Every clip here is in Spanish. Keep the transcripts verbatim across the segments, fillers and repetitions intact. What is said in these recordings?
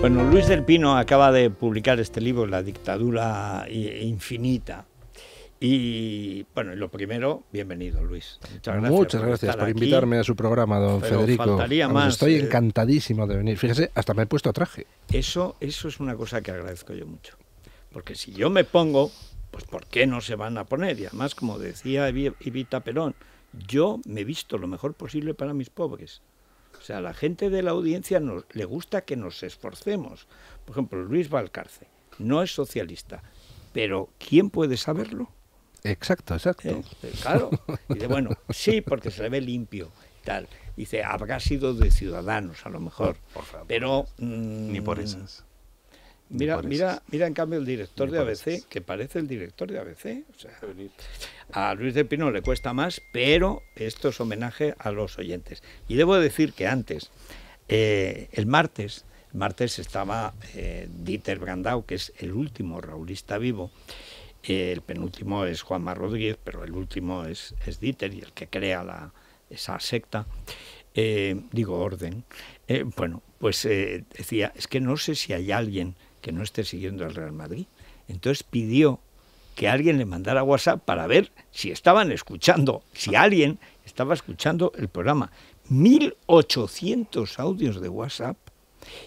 Bueno, Luis del Pino acaba de publicar este libro, La dictadura infinita. Y bueno, lo primero, bienvenido, Luis. Muchas gracias, Muchas gracias por, por invitarme aquí a su programa, don Pero Federico. Faltaría más. Estoy eh... encantadísimo de venir. Fíjese, hasta me he puesto traje. Eso, eso es una cosa que agradezco yo mucho. Porque si yo me pongo, pues ¿por qué no se van a poner? Y además, como decía Ivita Perón, yo me he visto lo mejor posible para mis pobres. O sea, a la gente de la audiencia nos, le gusta que nos esforcemos. Por ejemplo, Luis Valcarce no es socialista, pero ¿quién puede saberlo? Exacto, exacto. Eh, claro. Y dice, bueno, sí, porque se le ve limpio. Tal. Dice, habrá sido de Ciudadanos, a lo mejor. Por favor. Pero mmm, ni por esas. Mira, por mira, esas. mira, en cambio, el director de A B C, que parece el director de A B C. O sea, a Luis del Pino le cuesta más, pero esto es homenaje a los oyentes. Y debo decir que antes, eh, el martes, el martes estaba eh, Dieter Brandau, que es el último raulista vivo. El penúltimo es Juanma Rodríguez, pero el último es, es Dieter, y el que crea la, esa secta, eh, digo orden. Eh, bueno, pues eh, decía, es que no sé si hay alguien que no esté siguiendo el Real Madrid. Entonces pidió que alguien le mandara WhatsApp para ver si estaban escuchando, si alguien estaba escuchando el programa. mil ochocientos audios de WhatsApp,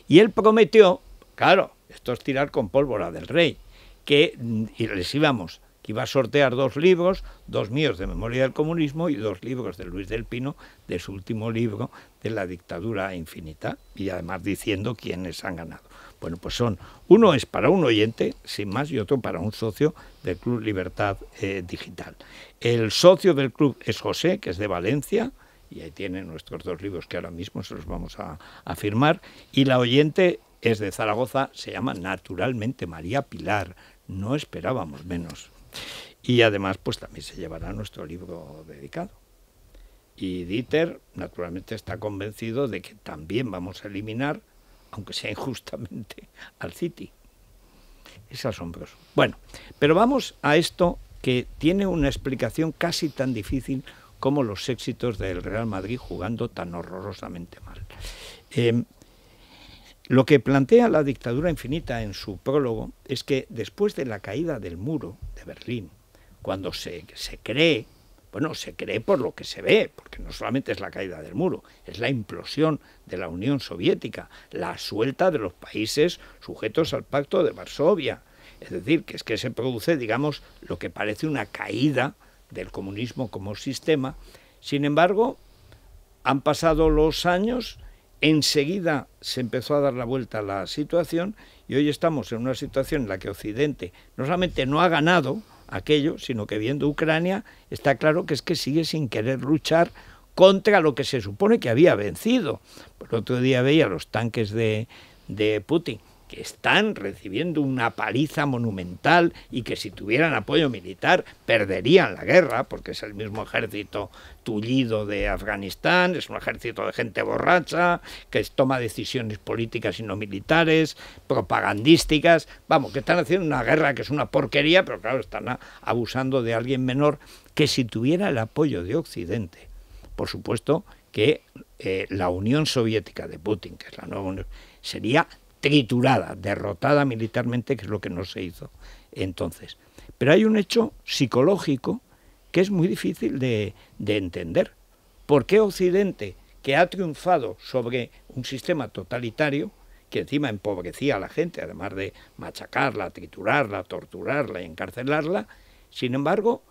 y él prometió, claro, esto es tirar con pólvora del rey, que les íbamos, que iba a sortear dos libros, dos míos de Memoria del Comunismo y dos libros de Luis del Pino, de su último libro, de La dictadura infinita, y además diciendo quiénes han ganado. Bueno, pues son, uno es para un oyente, sin más, y otro para un socio del Club Libertad eh, Digital. El socio del club es José, que es de Valencia, y ahí tiene nuestros dos libros que ahora mismo se los vamos a, a firmar, y la oyente es de Zaragoza, se llama naturalmente María Pilar, no esperábamos menos. Y además, pues también se llevará nuestro libro dedicado. Y Dieter, naturalmente, está convencido de que también vamos a eliminar, aunque sea injustamente, al City. Es asombroso. Bueno, pero vamos a esto que tiene una explicación casi tan difícil como los éxitos del Real Madrid jugando tan horrorosamente mal. Eh, Lo que plantea La dictadura infinita en su prólogo es que después de la caída del muro de Berlín, cuando se, se cree, bueno, se cree por lo que se ve, porque no solamente es la caída del muro, es la implosión de la Unión Soviética, la suelta de los países sujetos al Pacto de Varsovia. Es decir, que es que se produce, digamos, lo que parece una caída del comunismo como sistema. Sin embargo, han pasado los años. Enseguida se empezó a dar la vuelta a la situación y hoy estamos en una situación en la que Occidente no solamente no ha ganado aquello, sino que viendo Ucrania está claro que es que sigue sin querer luchar contra lo que se supone que había vencido. El otro día veía los tanques de, de Putin, que están recibiendo una paliza monumental y que si tuvieran apoyo militar perderían la guerra, porque es el mismo ejército tullido de Afganistán, es un ejército de gente borracha, que toma decisiones políticas y no militares, propagandísticas, vamos, que están haciendo una guerra que es una porquería, pero claro, están abusando de alguien menor, que si tuviera el apoyo de Occidente, por supuesto que eh, la Unión Soviética de Putin, que es la nueva Unión, sería triturada, derrotada militarmente, que es lo que no se hizo entonces. Pero hay un hecho psicológico que es muy difícil de, de entender. ¿Por qué Occidente, que ha triunfado sobre un sistema totalitario, que encima empobrecía a la gente, además de machacarla, triturarla, torturarla y encarcelarla, sin embargo,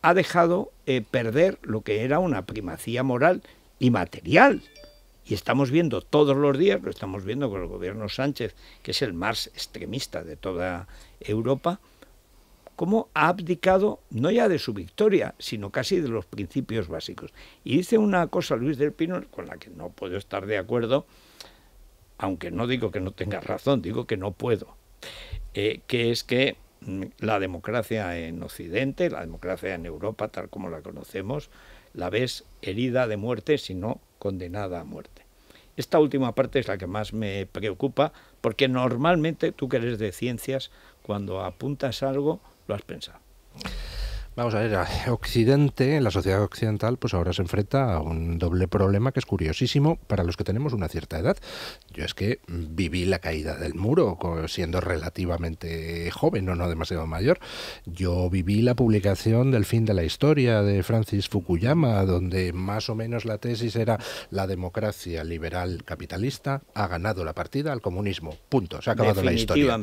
ha dejado eh, perder lo que era una primacía moral y material? Y estamos viendo todos los días, lo estamos viendo con el gobierno Sánchez, que es el más extremista de toda Europa, cómo ha abdicado no ya de su victoria, sino casi de los principios básicos. Y dice una cosa Luis del Pino con la que no puedo estar de acuerdo, aunque no digo que no tenga razón, digo que no puedo, eh, que es que la democracia en Occidente, la democracia en Europa, tal como la conocemos, la ves herida de muerte, sino condenada a muerte. Esta última parte es la que más me preocupa, porque normalmente tú que eres de ciencias, cuando apuntas algo, lo has pensado. Vamos a ver, Occidente, la sociedad occidental, pues ahora se enfrenta a un doble problema que es curiosísimo para los que tenemos una cierta edad. Yo es que viví la caída del muro siendo relativamente joven o no demasiado mayor. Yo viví la publicación del fin de la historia de Francis Fukuyama, donde más o menos la tesis era la democracia liberal capitalista ha ganado la partida al comunismo. Punto. Se ha acabado la historia.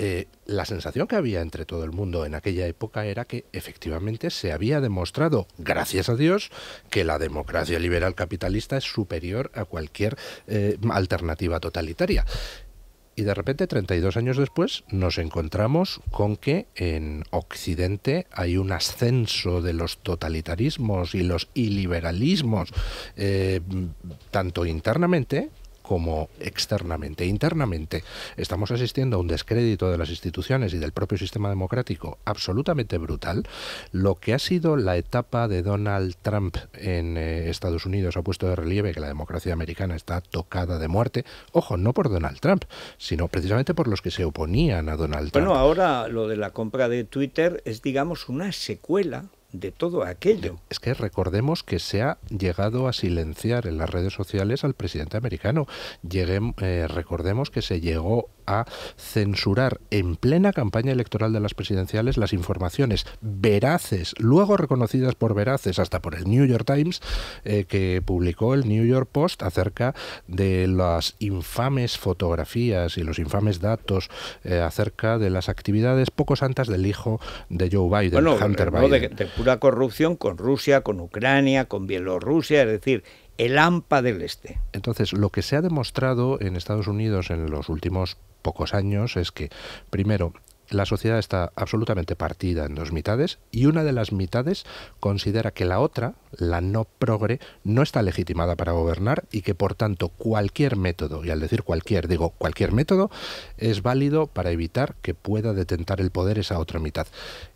Eh, la sensación que había entre todo el mundo en aquella época era que efectivamente se había demostrado, gracias a Dios, que la democracia liberal capitalista es superior a cualquier eh, alternativa totalitaria. Y de repente, treinta y dos años después, nos encontramos con que en Occidente hay un ascenso de los totalitarismos y los iliberalismos, eh, tanto internamente como externamente. Internamente estamos asistiendo a un descrédito de las instituciones y del propio sistema democrático absolutamente brutal. Lo que ha sido la etapa de Donald Trump en eh, Estados Unidos ha puesto de relieve que la democracia americana está tocada de muerte. Ojo, no por Donald Trump, sino precisamente por los que se oponían a Donald Trump. Bueno, ahora lo de la compra de Twitter es, digamos, una secuela de todo aquello. Es que recordemos que se ha llegado a silenciar en las redes sociales al presidente americano. Llegué, eh, recordemos que se llegó a censurar en plena campaña electoral de las presidenciales las informaciones veraces, luego reconocidas por veraces hasta por el New York Times, eh, que publicó el New York Post acerca de las infames fotografías y los infames datos eh, acerca de las actividades poco santas del hijo de Joe Biden, bueno, Hunter Biden. De, de pura corrupción con Rusia, con Ucrania, con Bielorrusia, es decir, el hampa del este. Entonces, lo que se ha demostrado en Estados Unidos en los últimos pocos años es que, primero, la sociedad está absolutamente partida en dos mitades y una de las mitades considera que la otra, la no progre, no está legitimada para gobernar y que, por tanto, cualquier método, y al decir cualquier, digo cualquier método, es válido para evitar que pueda detentar el poder esa otra mitad.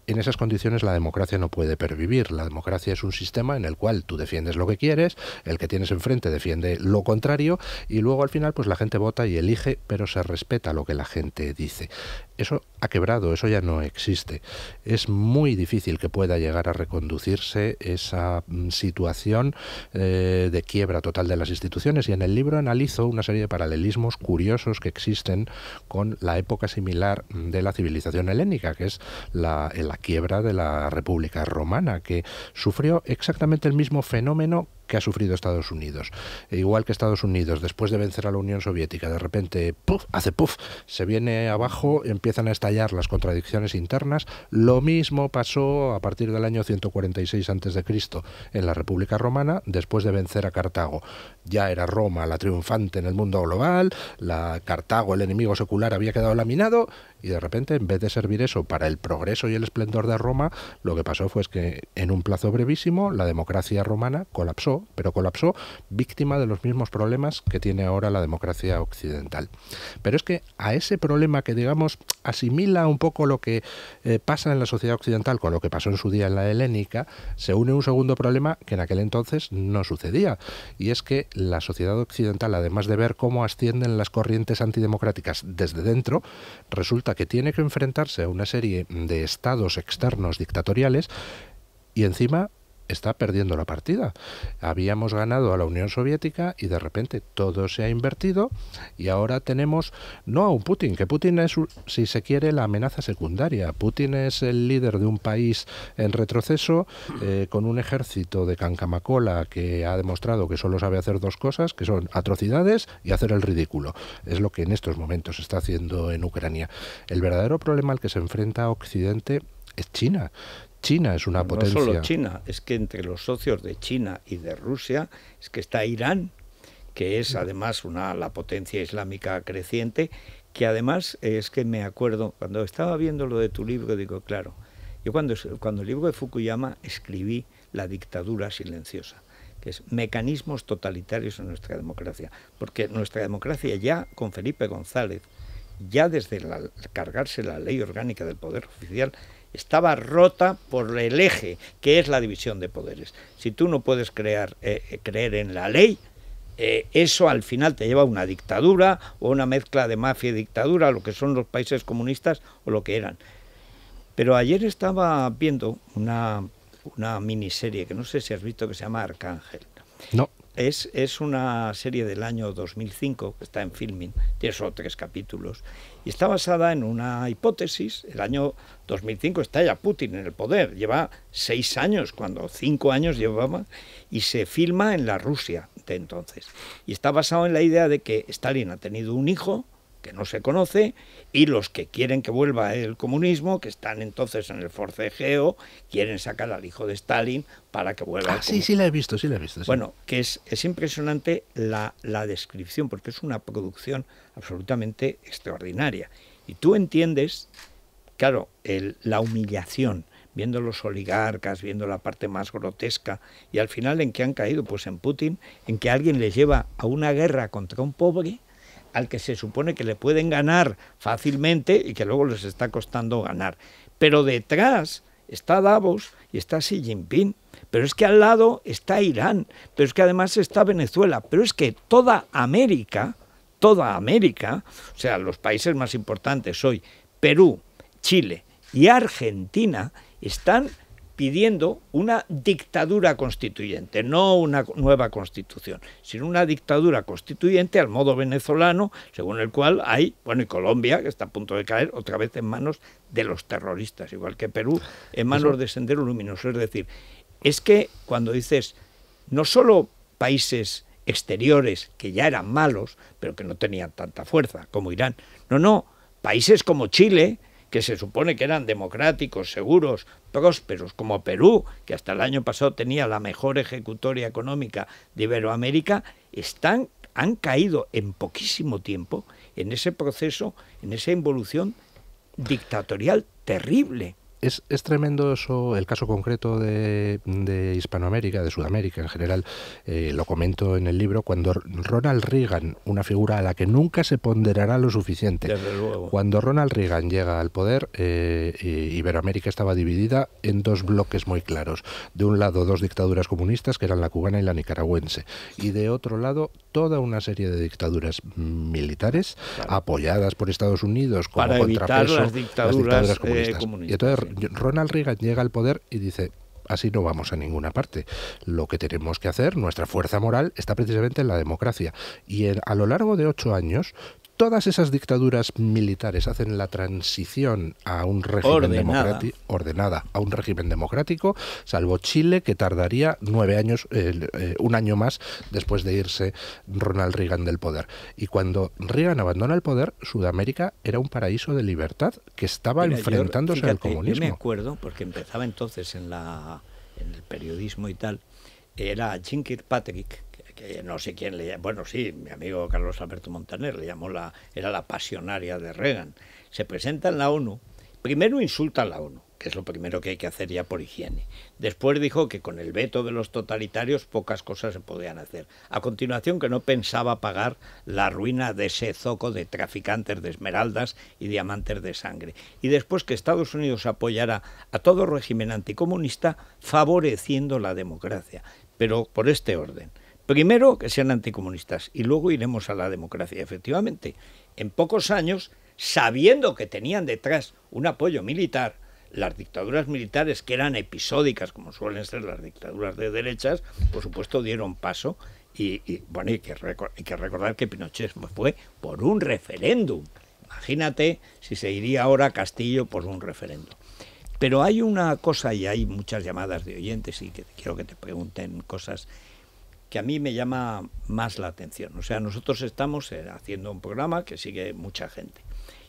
En esas condiciones la democracia no puede pervivir. La democracia es un sistema en el cual tú defiendes lo que quieres, el que tienes enfrente defiende lo contrario y luego al final pues la gente vota y elige, pero se respeta lo que la gente dice. Eso ha quebrado, eso ya no existe. Es muy difícil que pueda llegar a reconducirse esa situación eh, de quiebra total de las instituciones, y en el libro analizo una serie de paralelismos curiosos que existen con la época similar de la civilización helénica, que es la, el la quiebra de la República Romana, que sufrió exactamente el mismo fenómeno que ha sufrido Estados Unidos. E igual que Estados Unidos, después de vencer a la Unión Soviética, de repente, puff, hace puff, se viene abajo, empiezan a estallar las contradicciones internas. Lo mismo pasó a partir del año ciento cuarenta y seis antes de Cristo en la República Romana, después de vencer a Cartago. Ya era Roma la triunfante en el mundo global, la Cartago, el enemigo secular, había quedado laminado, y de repente, en vez de servir eso para el progreso y el esplendor de Roma, lo que pasó fue que en un plazo brevísimo la democracia romana colapsó, pero colapsó víctima de los mismos problemas que tiene ahora la democracia occidental. Pero es que a ese problema que, digamos, asimila un poco lo que eh, pasa en la sociedad occidental con lo que pasó en su día en la helénica, se une un segundo problema que en aquel entonces no sucedía, y es que la sociedad occidental, además de ver cómo ascienden las corrientes antidemocráticas desde dentro, resulta que tiene que enfrentarse a una serie de estados externos dictatoriales y encima está perdiendo la partida. Habíamos ganado a la Unión Soviética y de repente todo se ha invertido y ahora tenemos no a un Putin, que Putin es, si se quiere, la amenaza secundaria. Putin es el líder de un país en retroceso, eh, con un ejército de cancamacola que ha demostrado que solo sabe hacer dos cosas, que son atrocidades y hacer el ridículo. Es lo que en estos momentos se está haciendo en Ucrania. El verdadero problema al que se enfrenta Occidente es China. China es una potencia. No solo China, es que entre los socios de China y de Rusia es que está Irán, que es además una la potencia islámica creciente, que además es que me acuerdo, cuando estaba viendo lo de tu libro, digo, claro, yo cuando, cuando el libro de Fukuyama escribí La dictadura silenciosa, que es mecanismos totalitarios en nuestra democracia, porque nuestra democracia ya con Felipe González, ya desde la, cargarse la ley orgánica del poder oficial, estaba rota por el eje, que es la división de poderes. Si tú no puedes crear, eh, creer en la ley, eh, eso al final te lleva a una dictadura o una mezcla de mafia y dictadura, lo que son los países comunistas o lo que eran. Pero ayer estaba viendo una, una miniserie que no sé si has visto, que se llama Arcángel. No. Es, es una serie del año dos mil cinco, que está en Filmin, tiene solo tres capítulos, y está basada en una hipótesis. El año dos mil cinco está ya Putin en el poder, lleva seis años, cuando cinco años llevaba, y se filma en la Rusia de entonces. Y está basado en la idea de que Stalin ha tenido un hijo que no se conoce, y los que quieren que vuelva el comunismo, que están entonces en el forcejeo, quieren sacar al hijo de Stalin para que vuelva. Ah, sí, sí la he visto, sí la he visto. Sí. Bueno, que es, es impresionante la, la descripción, porque es una producción absolutamente extraordinaria. Y tú entiendes, claro, el, la humillación, viendo los oligarcas, viendo la parte más grotesca, y al final, ¿en qué han caído? Pues en Putin, en que alguien les lleva a una guerra contra un pobre, al que se supone que le pueden ganar fácilmente y que luego les está costando ganar. Pero detrás está Davos y está Xi Jinping, pero es que al lado está Irán, pero es que además está Venezuela, pero es que toda América, toda América, o sea, los países más importantes hoy, Perú, Chile y Argentina, están pidiendo una dictadura constituyente, no una nueva constitución, sino una dictadura constituyente al modo venezolano, según el cual hay, bueno, y Colombia, que está a punto de caer otra vez en manos de los terroristas, igual que Perú, en manos de Sendero Luminoso. Es decir, es que cuando dices, no solo países exteriores que ya eran malos, pero que no tenían tanta fuerza, como Irán, no, no, países como Chile, que se supone que eran democráticos, seguros, prósperos, como Perú, que hasta el año pasado tenía la mejor ejecutoria económica de Iberoamérica, están, han caído en poquísimo tiempo en ese proceso, en esa involución dictatorial terrible. Es, es tremendo eso, el caso concreto de, de Hispanoamérica, de Sudamérica en general, eh, lo comento en el libro, cuando Ronald Reagan, una figura a la que nunca se ponderará lo suficiente, desde luego, cuando Ronald Reagan llega al poder, eh, Iberoamérica estaba dividida en dos bloques muy claros. De un lado, dos dictaduras comunistas, que eran la cubana y la nicaragüense, y de otro lado, toda una serie de dictaduras militares, claro, apoyadas por Estados Unidos como para contrapeso, evitar las dictaduras, las dictaduras comunistas. Eh, comunistas. Y entonces, Ronald Reagan llega al poder y dice, así no vamos a ninguna parte. Lo que tenemos que hacer, nuestra fuerza moral, está precisamente en la democracia. Y en, a lo largo de ocho años, todas esas dictaduras militares hacen la transición a un régimen democrático, ordenada, a un régimen democrático, salvo Chile, que tardaría nueve años, eh, eh, un año más después de irse Ronald Reagan del poder. Y cuando Reagan abandona el poder, Sudamérica era un paraíso de libertad que estaba Mira, enfrentándose yo, fíjate, al comunismo. Yo me acuerdo, porque empezaba entonces en, la, en el periodismo y tal, era Jim Kirkpatrick, que no sé quién le llamó, bueno, sí, mi amigo Carlos Alberto Montaner le llamó la, era la pasionaria de Reagan. Se presenta en la ONU, primero insulta a la ONU, que es lo primero que hay que hacer ya por higiene. Después dijo que con el veto de los totalitarios pocas cosas se podían hacer. A continuación, que no pensaba pagar la ruina de ese zoco de traficantes de esmeraldas y diamantes de sangre. Y después que Estados Unidos apoyara a todo régimen anticomunista favoreciendo la democracia, pero por este orden. Primero, que sean anticomunistas, y luego iremos a la democracia. Efectivamente, en pocos años, sabiendo que tenían detrás un apoyo militar, las dictaduras militares, que eran episódicas, como suelen ser las dictaduras de derechas, por supuesto dieron paso, y, y bueno, hay que, hay que recordar que Pinochet fue por un referéndum. Imagínate si se iría ahora a Castillo por un referéndum. Pero hay una cosa, y hay muchas llamadas de oyentes, y que quiero que te pregunten cosas que a mí me llama más la atención. O sea, nosotros estamos haciendo un programa que sigue mucha gente.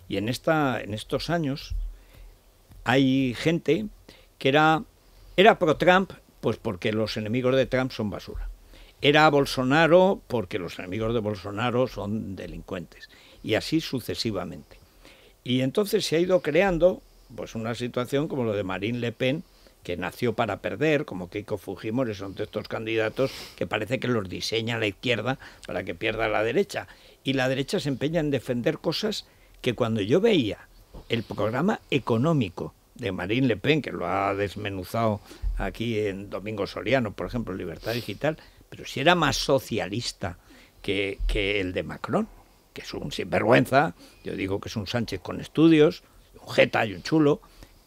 Y en, esta, en estos años hay gente que era, era pro-Trump, pues porque los enemigos de Trump son basura. Era Bolsonaro, porque los enemigos de Bolsonaro son delincuentes. Y así sucesivamente. Y entonces se ha ido creando pues una situación como lo de Marine Le Pen, que nació para perder, como Keiko Fujimori, son de estos candidatos que parece que los diseña la izquierda para que pierda la derecha. Y la derecha se empeña en defender cosas que, cuando yo veía el programa económico de Marine Le Pen, que lo ha desmenuzado aquí en Domingo Soriano, por ejemplo, Libertad Digital, pero si era más socialista que, que el de Macron, que es un sinvergüenza, yo digo que es un Sánchez con estudios, un jeta y un chulo,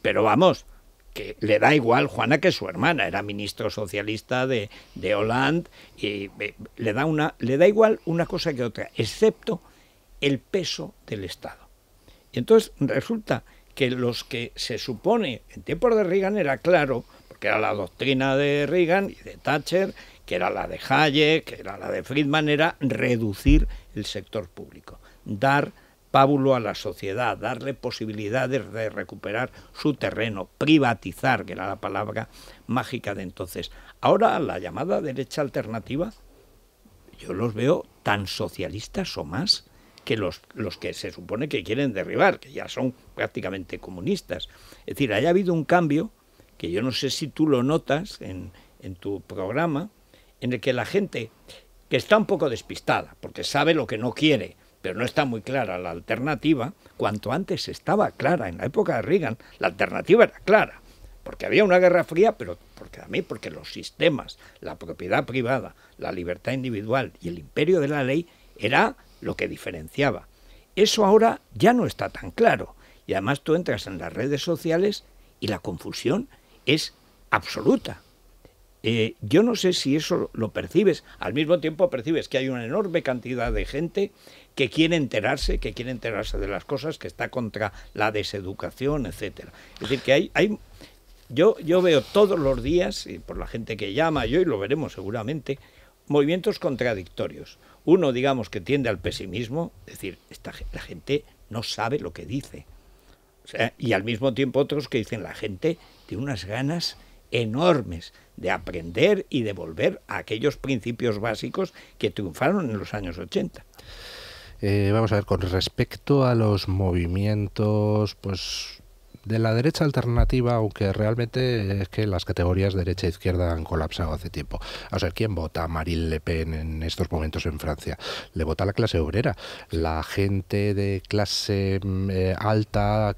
Pero vamos, que le da igual Juana que su hermana, era ministro socialista de, de Hollande, y le da, una, le da igual una cosa que otra, excepto el peso del Estado. Y entonces resulta que los que se supone, en tiempos de Reagan era claro, porque era la doctrina de Reagan y de Thatcher, que era la de Hayek, que era la de Friedman, era reducir el sector público, dar pábulo a la sociedad, darle posibilidades de recuperar su terreno, privatizar, que era la palabra mágica de entonces. Ahora la llamada derecha alternativa, yo los veo tan socialistas o más que los, los que se supone que quieren derribar, que ya son prácticamente comunistas. Es decir, haya habido un cambio, que yo no sé si tú lo notas en, en tu programa, en el que la gente que está un poco despistada, porque sabe lo que no quiere, pero no está muy clara la alternativa, cuanto antes estaba clara. En la época de Reagan la alternativa era clara, porque había una guerra fría, pero porque a mí, porque los sistemas, la propiedad privada, la libertad individual y el imperio de la ley era lo que diferenciaba. Eso ahora ya no está tan claro. Y además tú entras en las redes sociales y la confusión es absoluta. Eh, yo no sé si eso lo percibes. Al mismo tiempo percibes que hay una enorme cantidad de gente que quiere enterarse, que quiere enterarse de las cosas, que está contra la deseducación, etcétera. Es decir, que hay, hay yo, yo veo todos los días, y por la gente que llama, yo y lo veremos seguramente, movimientos contradictorios. Uno, digamos, que tiende al pesimismo, es decir, esta, la gente no sabe lo que dice. O sea, y al mismo tiempo otros que dicen, la gente tiene unas ganas enormes de aprender y de volver a aquellos principios básicos que triunfaron en los años ochenta. Eh, vamos a ver, con respecto a los movimientos pues de la derecha alternativa, aunque realmente es que las categorías derecha e izquierda han colapsado hace tiempo. O sea, ¿quién vota a Marine Le Pen en estos momentos en Francia? Le vota la clase obrera. La gente de clase eh, alta,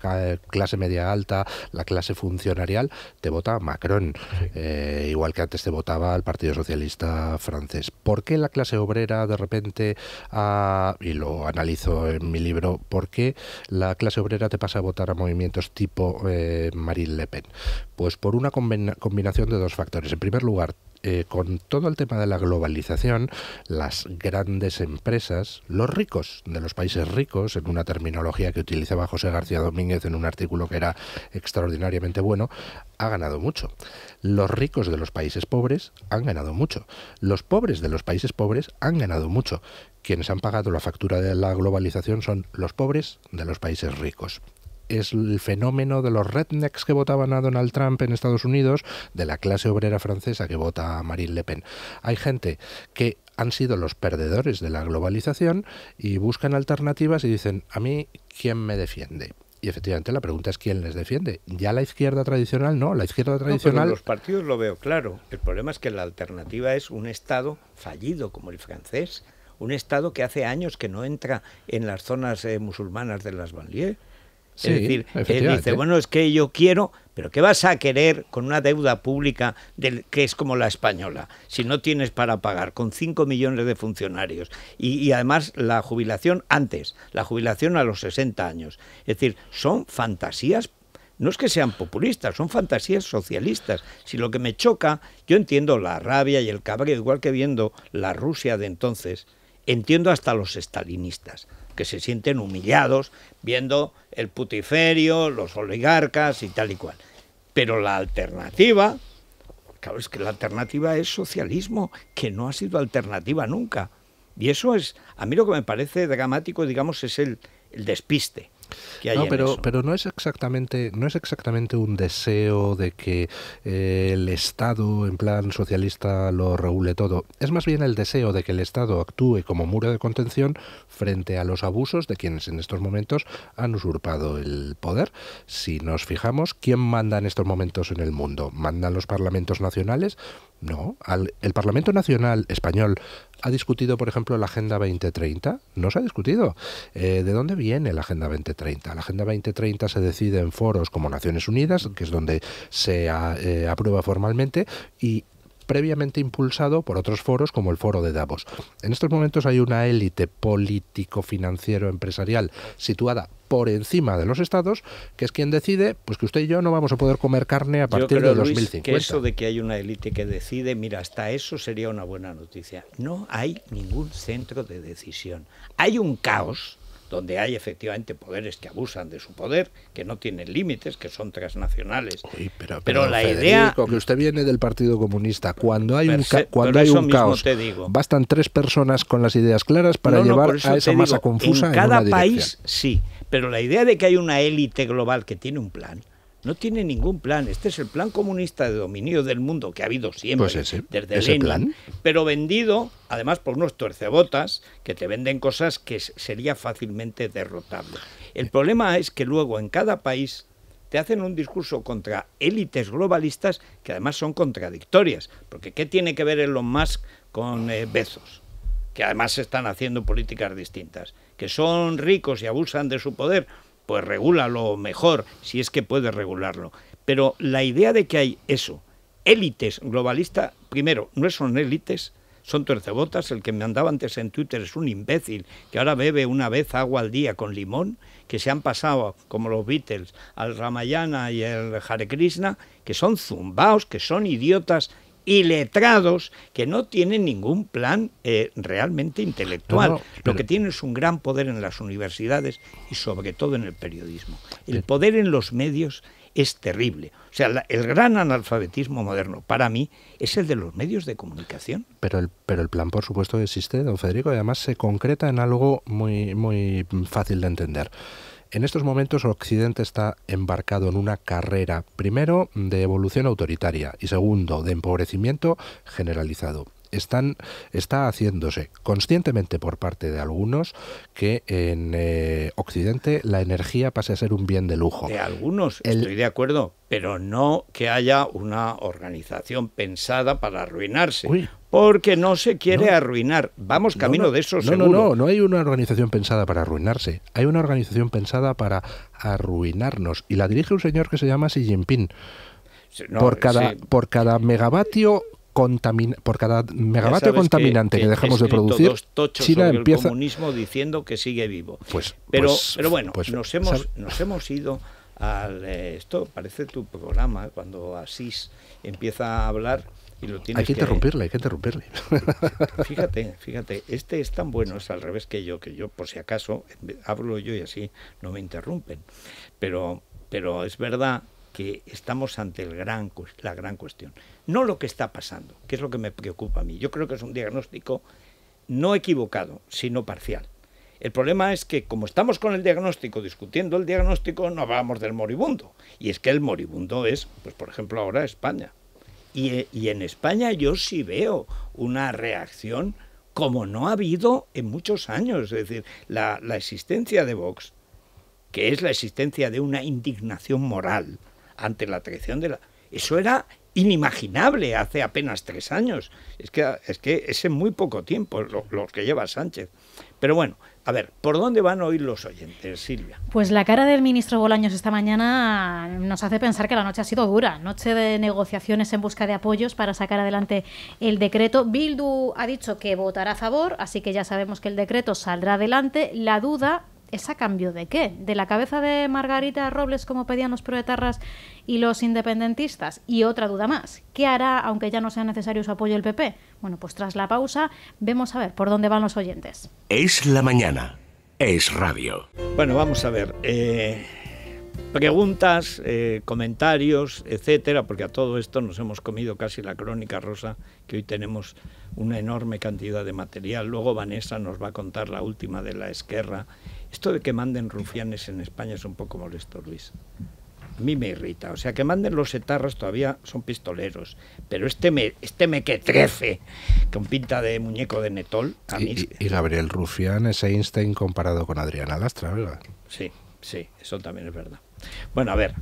clase media alta, la clase funcionarial, te vota a Macron. Sí. Eh, igual que antes te votaba al Partido Socialista francés. ¿Por qué la clase obrera de repente, ah, y lo analizo en mi libro, por qué la clase obrera te pasa a votar a movimientos tipo Eh, Marine Le Pen? Pues por una combinación de dos factores. En primer lugar, eh, con todo el tema de la globalización, las grandes empresas, los ricos de los países ricos, en una terminología que utilizaba José García Domínguez en un artículo que era extraordinariamente bueno, ha ganado mucho. Los ricos de los países pobres han ganado mucho. Los pobres de los países pobres han ganado mucho. Quienes han pagado la factura de la globalización son los pobres de los países ricos. Es el fenómeno de los rednecks que votaban a Donald Trump en Estados Unidos, de la clase obrera francesa que vota a Marine Le Pen. Hay gente que han sido los perdedores de la globalización y buscan alternativas y dicen, a mí, ¿quién me defiende? Y efectivamente la pregunta es quién les defiende. Ya la izquierda tradicional no, la izquierda tradicional... No, pero los partidos lo veo claro. El problema es que la alternativa es un Estado fallido como el francés, un Estado que hace años que no entra en las zonas eh, musulmanas de las banlieues. Sí, es decir, él dice, bueno, es que yo quiero, pero ¿qué vas a querer con una deuda pública del, que es como la española? Si no tienes para pagar, con cinco millones de funcionarios. Y, y además la jubilación antes, la jubilación a los sesenta años. Es decir, son fantasías, no es que sean populistas, son fantasías socialistas. Si lo que me choca, yo entiendo la rabia y el cabreo, igual que viendo la Rusia de entonces, entiendo hasta los estalinistas, que se sienten humillados viendo el putiferio, los oligarcas y tal y cual. Pero la alternativa, claro, es que la alternativa es socialismo, que no ha sido alternativa nunca. Y eso es, a mí lo que me parece dramático, digamos, es el, el despiste. No, pero, pero no es exactamente no es exactamente un deseo de que eh, el Estado en plan socialista lo regule todo. Es más bien el deseo de que el Estado actúe como muro de contención frente a los abusos de quienes en estos momentos han usurpado el poder. Si nos fijamos, ¿quién manda en estos momentos en el mundo? ¿Mandan los parlamentos nacionales? No. Al, el Parlamento Nacional Español ha discutido, por ejemplo, la Agenda veinte treinta. No se ha discutido. Eh, ¿De dónde viene la Agenda veinte treinta? La Agenda veinte treinta se decide en foros como Naciones Unidas, que es donde se a, eh, aprueba formalmente, y previamente impulsado por otros foros como el Foro de Davos. En estos momentos hay una élite político-financiero-empresarial situada por encima de los estados, que es quien decide pues que usted y yo no vamos a poder comer carne a partir de dos mil cincuenta. Yo creo, Luis, que eso de que hay una élite que decide, mira, hasta eso sería una buena noticia. No hay ningún centro de decisión. Hay un caos donde hay efectivamente poderes que abusan de su poder, que no tienen límites, que son transnacionales. Uy, pero, pero, pero la Federico, idea... que usted viene del Partido Comunista. Cuando hay un, ca cuando hay un caos, bastan tres personas con las ideas claras para no, no, llevar a esa masa digo, confusa en cada en una país, dirección. Sí. Pero la idea de que hay una élite global que tiene un plan, no tiene ningún plan. Este es el plan comunista de dominio del mundo que ha habido siempre, pues ese, desde ese Lenin, plan. Pero vendido, además, por unos tuercebotas que te venden cosas que sería fácilmente derrotable. El sí. problema es que luego en cada país te hacen un discurso contra élites globalistas que además son contradictorias. Porque ¿qué tiene que ver Elon Musk con eh, Bezos? Que además están haciendo políticas distintas. Que son ricos y abusan de su poder, pues regúlalo mejor, si es que puedes regularlo. Pero la idea de que hay eso, élites globalistas, primero, no son élites, son tuercebotas. El que me andaba antes en Twitter es un imbécil, que ahora bebe una vez agua al día con limón, que se han pasado, como los Beatles, al Ramayana y el Hare Krishna, que son zumbaos, que son idiotas, y letrados que no tienen ningún plan eh, realmente intelectual. No, no, pero... Lo que tienen es un gran poder en las universidades y sobre todo en el periodismo. El poder en los medios es terrible. O sea, la, el gran analfabetismo moderno para mí es el de los medios de comunicación. Pero el, pero el plan, por supuesto, existe, don Federico, y además se concreta en algo muy, muy fácil de entender. En estos momentos Occidente está embarcado en una carrera, primero, de evolución autoritaria y segundo, de empobrecimiento generalizado. Están, está haciéndose conscientemente por parte de algunos que en eh, Occidente la energía pase a ser un bien de lujo. De algunos, El, estoy de acuerdo, pero no que haya una organización pensada para arruinarse. Uy. Porque no se quiere no, arruinar. Vamos camino no, no, de eso, no, seguro. No, no, no hay una organización pensada para arruinarse. Hay una organización pensada para arruinarnos. Y la dirige un señor que se llama Xi Jinping. No, por, cada, sí. por cada megavatio... Contamina, por cada megavatio contaminante que, que, que dejamos de producir, China empieza... el comunismo diciendo que sigue vivo. Pues, pero, pues, pero bueno, pues, nos, hemos, nos hemos ido al... Eh, esto parece tu programa, cuando Asís empieza a hablar y lo tienes que... Hay que interrumpirle, hay que interrumpirle. Fíjate, fíjate, este es tan bueno, es al revés que yo, que yo por si acaso hablo yo y así no me interrumpen. Pero, pero es verdad... que estamos ante el gran, la gran cuestión. No lo que está pasando, que es lo que me preocupa a mí. Yo creo que es un diagnóstico no equivocado, sino parcial. El problema es que, como estamos con el diagnóstico, discutiendo el diagnóstico, no hablamos del moribundo. Y es que el moribundo es, pues por ejemplo, ahora España. Y, y en España yo sí veo una reacción como no ha habido en muchos años. Es decir, la, la existencia de Vox, que es la existencia de una indignación moral, ante la traición de la... Eso era inimaginable hace apenas tres años. Es que es, que es en muy poco tiempo lo, lo que lleva Sánchez. Pero bueno, a ver, ¿por dónde van a oír los oyentes, Silvia? Pues la cara del ministro Bolaños esta mañana nos hace pensar que la noche ha sido dura. Noche de negociaciones en busca de apoyos para sacar adelante el decreto. Bildu ha dicho que votará a favor, así que ya sabemos que el decreto saldrá adelante. La duda... ¿Es a cambio de qué? ¿De la cabeza de Margarita Robles, como pedían los proetarras y los independentistas? Y otra duda más. ¿Qué hará, aunque ya no sea necesario su apoyo el P P? Bueno, pues tras la pausa, vemos a ver por dónde van los oyentes. Es la mañana. Es radio. Bueno, vamos a ver. Eh, preguntas, eh, comentarios, etcétera, porque a todo esto nos hemos comido casi la crónica rosa, que hoy tenemos una enorme cantidad de material. Luego Vanessa nos va a contar la última de la Esquerra. Esto de que manden rufianes en España es un poco molesto, Luis. A mí me irrita. O sea, que manden los etarras todavía son pistoleros. Pero este me, este mequetrefe con pinta de muñeco de Netol... A mí... y, y Gabriel Rufián es Einstein comparado con Adriana Lastra, ¿verdad? Sí, sí, eso también es verdad. Bueno, a ver...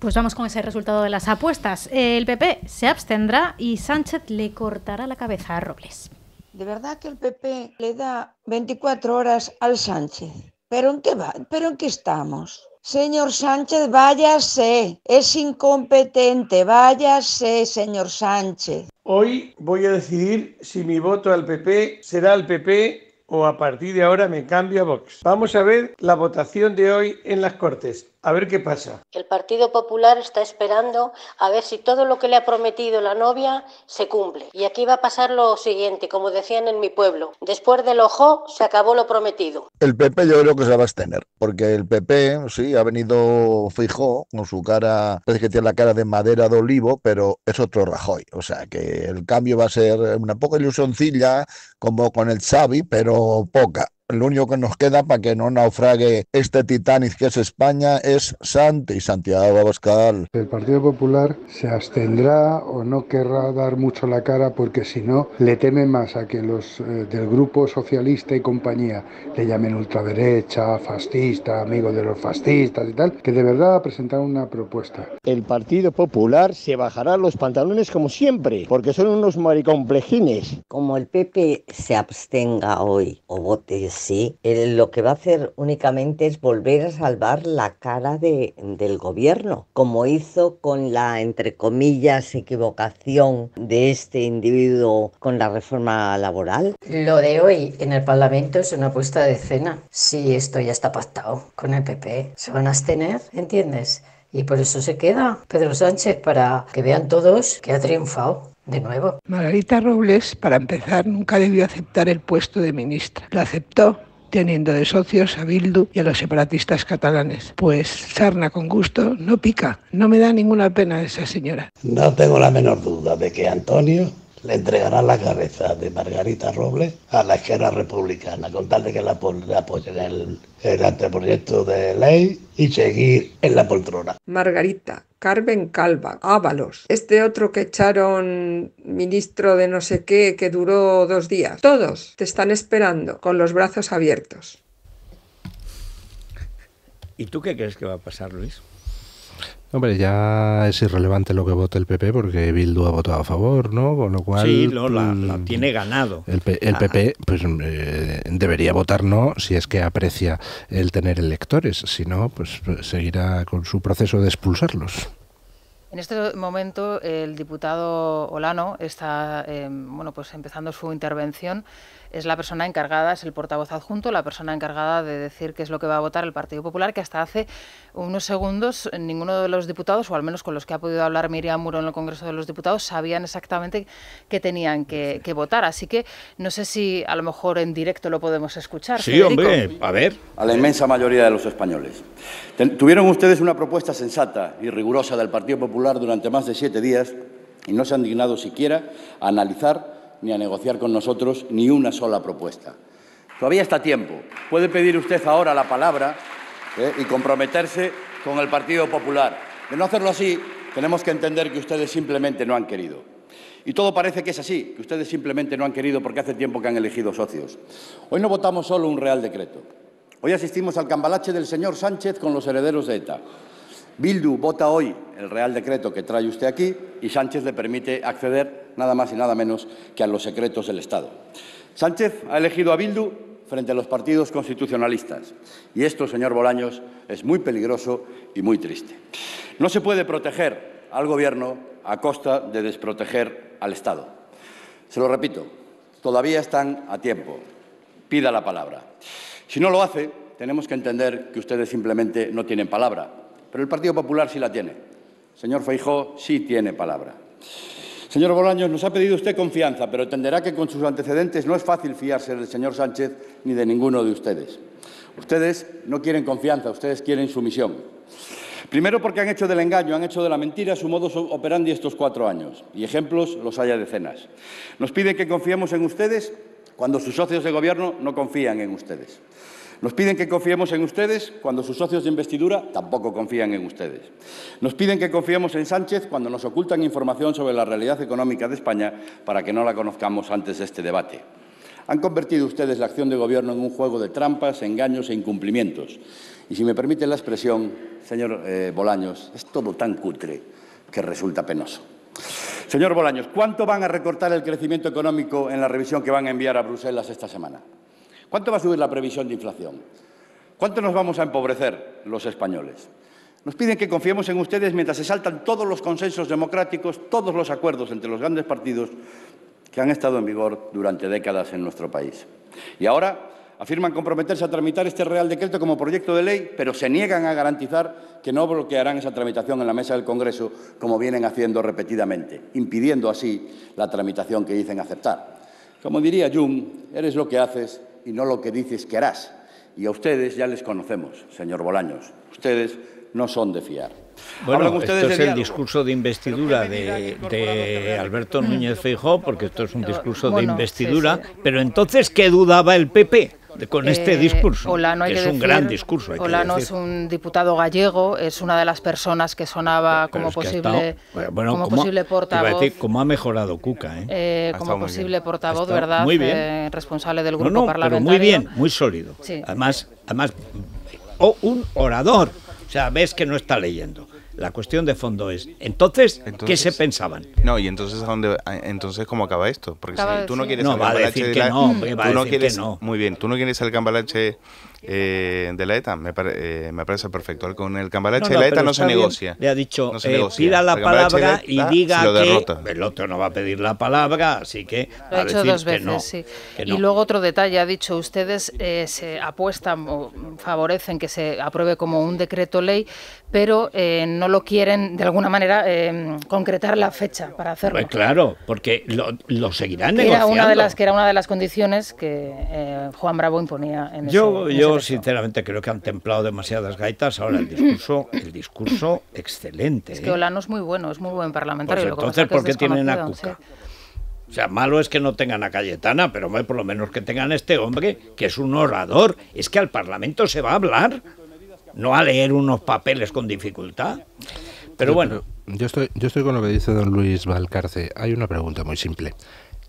Pues vamos con ese resultado de las apuestas. El P P se abstendrá y Sánchez le cortará la cabeza a Robles. De verdad que el P P le da veinticuatro horas al Sánchez. ¿Pero en qué va? ¿Pero en qué estamos? Señor Sánchez, váyase, es incompetente, váyase, señor Sánchez. Hoy voy a decidir si mi voto al P P será al P P o a partir de ahora me cambio a Vox. Vamos a ver la votación de hoy en las Cortes, a ver qué pasa. El Partido Popular está esperando a ver si todo lo que le ha prometido la novia se cumple. Y aquí va a pasar lo siguiente, como decían en mi pueblo, después del ojo se acabó lo prometido. El P P yo creo que se va a abstener, porque el P P, sí, ha venido Feijóo con su cara, parece que tiene la cara de madera de olivo, pero es otro Rajoy. O sea, que el cambio va a ser una poca ilusioncilla, como con el Xavi, pero poca. Lo único que nos queda para que no naufrague este Titanic que es España es Santi, Santiago Abascal. El Partido Popular se abstendrá o no querrá dar mucho la cara porque si no le temen más a que los eh, del grupo socialista y compañía le llamen ultraderecha, fascista, amigo de los fascistas y tal, que de verdad presentar una propuesta. El Partido Popular se bajará los pantalones como siempre, porque son unos maricomplejines. Como el P P se abstenga hoy o vote sí, lo que va a hacer únicamente es volver a salvar la cara de, del gobierno, como hizo con la, entre comillas, equivocación de este individuo con la reforma laboral. Lo de hoy en el Parlamento es una puesta de escena. Sí, esto ya está pactado con el P P. Se van a abstener, ¿entiendes? Y por eso se queda Pedro Sánchez, para que vean todos que ha triunfado. De nuevo. Margarita Robles, para empezar, nunca debió aceptar el puesto de ministra. Lo aceptó teniendo de socios a Bildu y a los separatistas catalanes. Pues sarna con gusto no pica. No me da ninguna pena esa señora. No tengo la menor duda de que Antonio le entregará la cabeza de Margarita Robles a la izquierda republicana, con tal de que la apoyen el, el anteproyecto de ley y seguir en la poltrona. Margarita, Carmen Calva, Ábalos, este otro que echaron ministro de no sé qué, que duró dos días. Todos te están esperando con los brazos abiertos. ¿Y tú qué crees que va a pasar, Luis? Hombre, ya es irrelevante lo que vote el P P porque Bildu ha votado a favor, ¿no? Con lo cual... Sí, lo, la, la tiene ganado. El, el P P pues eh, debería votar no si es que aprecia el tener electores, si no, pues seguirá con su proceso de expulsarlos. En este momento el diputado Olano está eh, bueno, pues empezando su intervención. Es la persona encargada, es el portavoz adjunto, la persona encargada de decir qué es lo que va a votar el Partido Popular, que hasta hace unos segundos ninguno de los diputados, o al menos con los que ha podido hablar Miriam Muro en el Congreso de los Diputados, sabían exactamente qué tenían que, que votar. Así que no sé si a lo mejor en directo lo podemos escuchar. Sí, Federico. Hombre, a ver. A la inmensa mayoría de los españoles. Tuvieron ustedes una propuesta sensata y rigurosa del Partido Popular durante más de siete días y no se han dignado siquiera a analizar ni a negociar con nosotros ni una sola propuesta. Todavía está a tiempo. Puede pedir usted ahora la palabra eh, y comprometerse con el Partido Popular. De no hacerlo así, tenemos que entender que ustedes simplemente no han querido. Y todo parece que es así, que ustedes simplemente no han querido porque hace tiempo que han elegido socios. Hoy no votamos solo un Real Decreto. Hoy asistimos al cambalache del señor Sánchez con los herederos de ETA. Bildu vota hoy el Real Decreto que trae usted aquí y Sánchez le permite acceder nada más y nada menos que a los secretos del Estado. Sánchez ha elegido a Bildu frente a los partidos constitucionalistas y esto, señor Bolaños, es muy peligroso y muy triste. No se puede proteger al Gobierno a costa de desproteger al Estado. Se lo repito, todavía están a tiempo. Pida la palabra. Si no lo hace, tenemos que entender que ustedes simplemente no tienen palabra. Pero el Partido Popular sí la tiene. Señor Feijóo, sí tiene palabra. Señor Bolaños, nos ha pedido usted confianza, pero entenderá que con sus antecedentes no es fácil fiarse del señor Sánchez ni de ninguno de ustedes. Ustedes no quieren confianza, ustedes quieren sumisión. Primero porque han hecho del engaño, han hecho de la mentira su modus operandi estos cuatro años. Y ejemplos los hay a decenas. Nos piden que confiemos en ustedes cuando sus socios de gobierno no confían en ustedes. Nos piden que confiemos en ustedes cuando sus socios de investidura tampoco confían en ustedes. Nos piden que confiemos en Sánchez cuando nos ocultan información sobre la realidad económica de España para que no la conozcamos antes de este debate. Han convertido ustedes la acción de gobierno en un juego de trampas, engaños e incumplimientos. Y si me permite la expresión, señor eh, Bolaños, es todo tan cutre que resulta penoso. Señor Bolaños, ¿cuánto van a recortar el crecimiento económico en la revisión que van a enviar a Bruselas esta semana? ¿Cuánto va a subir la previsión de inflación? ¿Cuánto nos vamos a empobrecer los españoles? Nos piden que confiemos en ustedes mientras se saltan todos los consensos democráticos, todos los acuerdos entre los grandes partidos que han estado en vigor durante décadas en nuestro país. Y ahora afirman comprometerse a tramitar este Real Decreto como proyecto de ley, pero se niegan a garantizar que no bloquearán esa tramitación en la mesa del Congreso, como vienen haciendo repetidamente, impidiendo así la tramitación que dicen aceptar. Como diría Jung, eres lo que haces y no lo que dices que harás. Y a ustedes ya les conocemos, señor Bolaños. Ustedes no son de fiar. Bueno, ustedes esto es el diálogo. Discurso de investidura de, de Alberto Núñez Feijóo, porque esto es un discurso bueno, de investidura, sí, sí. Pero entonces, ¿qué dudaba el P P? Con este discurso, eh, no que es decir, un gran discurso. Olano es un diputado gallego, es una de las personas que sonaba pero como, posible, estado, bueno, como, como posible portavoz. Decir, como ha mejorado Cuca. Eh, eh, como posible portavoz, ¿verdad? Muy bien. Eh, responsable del grupo no, no, parlamentario. Pero muy bien, muy sólido. Sí. Además, además o oh, un orador. O sea, ves que no está leyendo. La cuestión de fondo es, ¿entonces, entonces qué se pensaban? No, y entonces, ¿a dónde, entonces ¿cómo acaba esto? Porque acaba si tú no quieres no, el cambalache de la... No, va a decir que no. Muy bien, tú no quieres el cambalache eh, de la ETA, me, pare, eh, me parece perfecto. Con el cambalache no, no, de la ETA no se negocia. Le ha dicho, no se eh, negocia. Pida la palabra y diga que... El otro no va a pedir la palabra, así que... Lo ha hecho dos veces, no, sí. No. Y luego otro detalle, ha dicho, ustedes eh, se apuestan o favorecen que se apruebe como un decreto ley, pero eh, no lo quieren, de alguna manera, eh, concretar la fecha para hacerlo. Pues claro, porque lo, lo seguirán que negociando. Era una de las, que era una de las condiciones que eh, Juan Bravo imponía en Yo, ese, en yo ese sinceramente, creo que han templado demasiadas gaitas. Ahora, el discurso, el discurso excelente. Es que Olano es muy bueno, es muy buen parlamentario. Pues entonces, ¿por qué tienen a Cuca? Sí. O sea, malo es que no tengan a Cayetana, pero por lo menos que tengan a este hombre, que es un orador. Es que al Parlamento se va a hablar. No a leer unos papeles con dificultad, pero bueno. Yo estoy, yo estoy con lo que dice don Luis Valcarce. Hay una pregunta muy simple.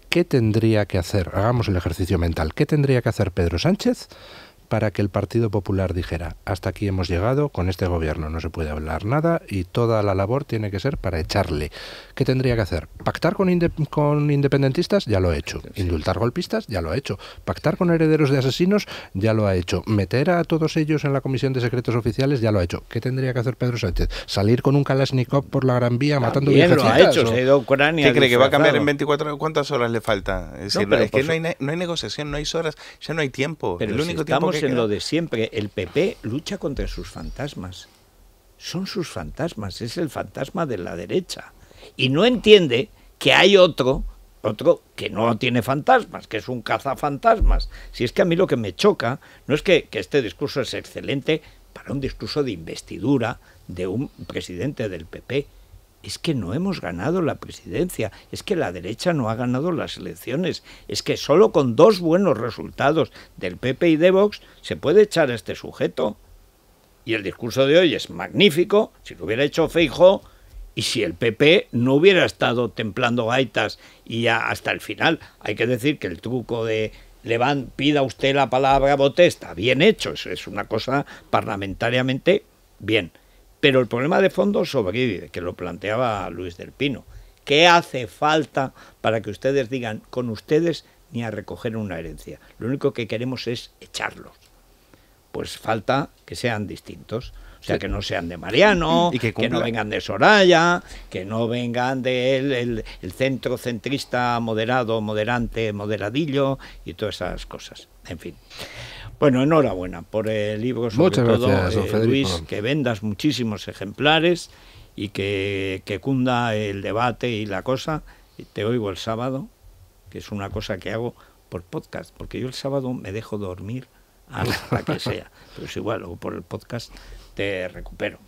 ¿Qué tendría que hacer, hagamos el ejercicio mental, qué tendría que hacer Pedro Sánchez para que el Partido Popular dijera hasta aquí hemos llegado, con este gobierno no se puede hablar nada y toda la labor tiene que ser para echarle? ¿Qué tendría que hacer? ¿Pactar con, inde con independentistas? Ya lo ha hecho. Indultar golpistas, ya lo ha hecho. ¿Pactar con herederos de asesinos? Ya lo ha hecho. ¿Meter a todos ellos en la Comisión de Secretos Oficiales? Ya lo ha hecho. ¿Qué tendría que hacer Pedro Sánchez? ¿Salir con un Kalashnikov por la Gran Vía matando viejas? Lo ha hecho, o... se ha ido a Ucrania. ¿Qué cree, que va a cambiar en veinticuatro horas? ¿Cuántas horas le falta? Es, no, decir, es que no hay, no hay negociación, no hay horas, ya no hay tiempo. Pero el único si tiempo que en lo de siempre, el P P lucha contra sus fantasmas. Son sus fantasmas, es el fantasma de la derecha. Y no entiende que hay otro, otro que no tiene fantasmas, que es un cazafantasmas. Si es que a mí lo que me choca, no es que, que este discurso es excelente para un discurso de investidura de un presidente del P P, es que no hemos ganado la presidencia, es que la derecha no ha ganado las elecciones, es que solo con dos buenos resultados del P P y de Vox se puede echar a este sujeto. Y el discurso de hoy es magnífico, si lo hubiera hecho Feijóo y si el P P no hubiera estado templando gaitas y ya hasta el final. Hay que decir que el truco de Leván, pida usted la palabra, vote, está bien hecho, eso es una cosa parlamentariamente bien. Pero el problema de fondo sobrevive, que lo planteaba Luis del Pino. ¿Qué hace falta para que ustedes digan, con ustedes ni a recoger una herencia? Lo único que queremos es echarlos. Pues falta que sean distintos. O sea, que no sean de Mariano, y que, que no vengan de Soraya, que no vengan del de el, el centro centrista moderado, moderante, moderadillo y todas esas cosas. En fin. Bueno, enhorabuena por el libro, sobre Muchas todo, gracias, eh, Luis, que vendas muchísimos ejemplares y que, que cunda el debate y la cosa. Te oigo el sábado, que es una cosa que hago por podcast, porque yo el sábado me dejo dormir hasta que sea. Pero es igual, o por el podcast te recupero.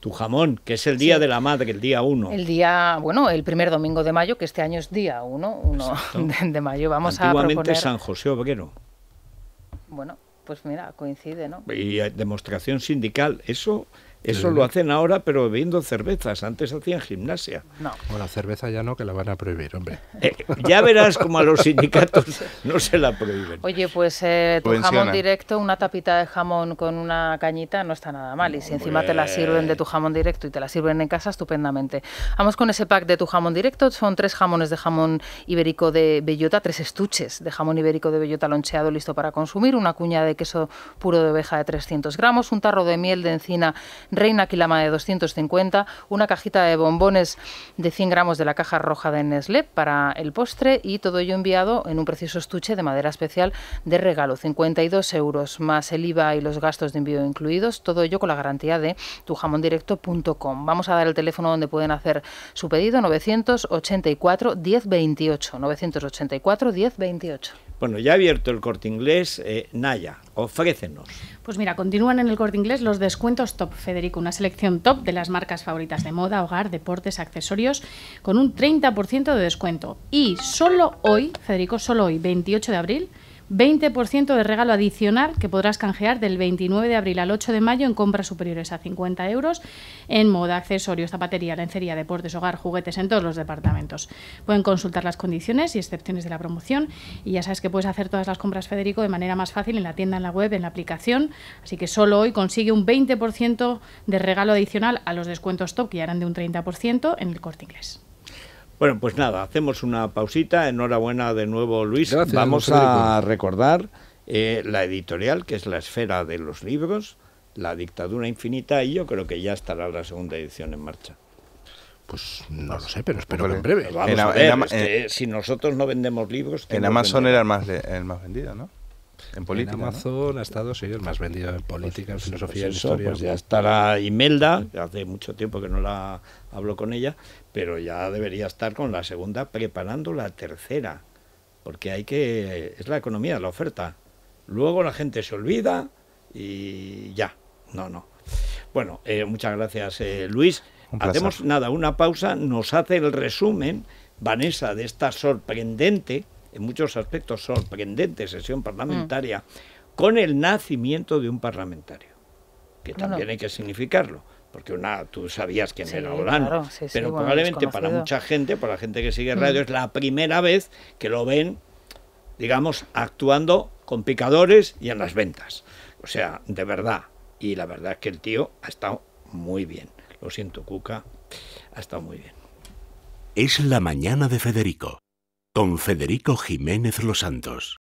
Tu jamón, que es el Día sí. de la Madre, el día uno. El día, bueno, el primer domingo de mayo, que este año es día uno de, de mayo. Vamos Antiguamente a proponer... San José Obrero. Bueno. Pues mira, coincide, ¿no? Y demostración sindical, eso Eso lo hacen ahora, pero bebiendo cervezas. Antes hacían gimnasia. No. Bueno, la cerveza ya no, que la van a prohibir, hombre. Eh, ya verás como a los sindicatos no se la prohíben. Oye, pues eh, tu Funciona. jamón directo, una tapita de jamón con una cañita no está nada mal. Y si encima Hombre. te la sirven de tu jamón directo y te la sirven en casa, estupendamente. Vamos con ese pack de tu jamón directo. Son tres jamones de jamón ibérico de bellota, tres estuches de jamón ibérico de bellota loncheado listo para consumir, una cuña de queso puro de oveja de trescientos gramos, un tarro de miel de encina Reina Quilama de doscientos cincuenta, una cajita de bombones de cien gramos de la caja roja de Nestlé para el postre, y todo ello enviado en un precioso estuche de madera especial de regalo, cincuenta y dos euros más el IVA y los gastos de envío incluidos, todo ello con la garantía de tu jamón directo punto com. Vamos a dar el teléfono donde pueden hacer su pedido, nueve ocho cuatro, uno cero dos ocho, nueve ocho cuatro, uno cero dos ocho. Bueno, ya ha abierto el Corte Inglés. eh, Naya, ofrécenos. Pues mira, continúan en el Corte Inglés los descuentos top, Federico, una selección top de las marcas favoritas de moda, hogar, deportes, accesorios, con un treinta por ciento de descuento. Y solo hoy, Federico, solo hoy, veintiocho de abril, veinte por ciento de regalo adicional que podrás canjear del veintinueve de abril al ocho de mayo en compras superiores a cincuenta euros en moda, accesorios, zapatería, lencería, deportes, hogar, juguetes, en todos los departamentos. Pueden consultar las condiciones y excepciones de la promoción, y ya sabes que puedes hacer todas las compras, Federico, de manera más fácil en la tienda, en la web, en la aplicación. Así que solo hoy consigue un veinte por ciento de regalo adicional a los descuentos top, que ya eran de un treinta por ciento en el Corte Inglés. Bueno, pues nada, hacemos una pausita. Enhorabuena de nuevo, Luis. Gracias. Vamos a recordar eh, la editorial, que es La Esfera de los Libros, La Dictadura Infinita, y yo creo que ya estará la segunda edición en marcha. Pues no lo sé, pero espero que en breve. Vamos en, a ver, en, es que en, si nosotros no vendemos libros... En Amazon era el más, el más vendido, ¿no? En política, en Amazon, ¿no? Ha estado, sí, el más vendido en política, pues, en filosofía, pues eso, en historia. Pues ya estará Imelda, hace mucho tiempo que no la hablo con ella, pero ya debería estar con la segunda, preparando la tercera, porque hay que... es la economía, la oferta. Luego la gente se olvida y ya, no, no. Bueno, eh, muchas gracias, eh, Luis. Hacemos nada, una pausa, nos hace el resumen, Vanessa, de esta sorprendente... en muchos aspectos sorprendente sesión parlamentaria, mm. con el nacimiento de un parlamentario, que bueno, también hay que significarlo, porque una, tú sabías quién sí, era Olano, claro, sí, sí, pero bueno, probablemente para mucha gente, para la gente que sigue radio, mm. es la primera vez que lo ven, digamos, actuando con picadores y en las ventas. O sea, de verdad, y la verdad es que el tío ha estado muy bien. Lo siento, Cuca, ha estado muy bien. Es la mañana de Federico, con Federico Jiménez Los Santos.